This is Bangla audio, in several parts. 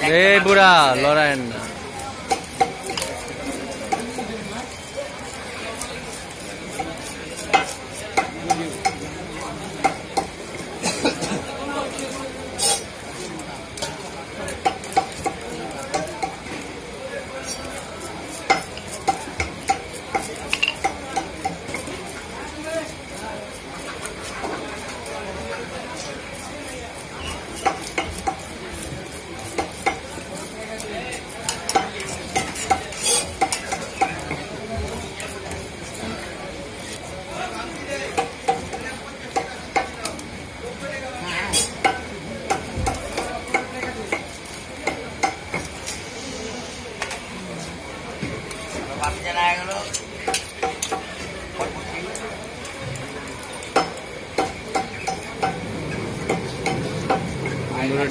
Hey, Buddha, Lauren.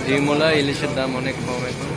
ডিম ইলিশের দাম অনেক কম এখন।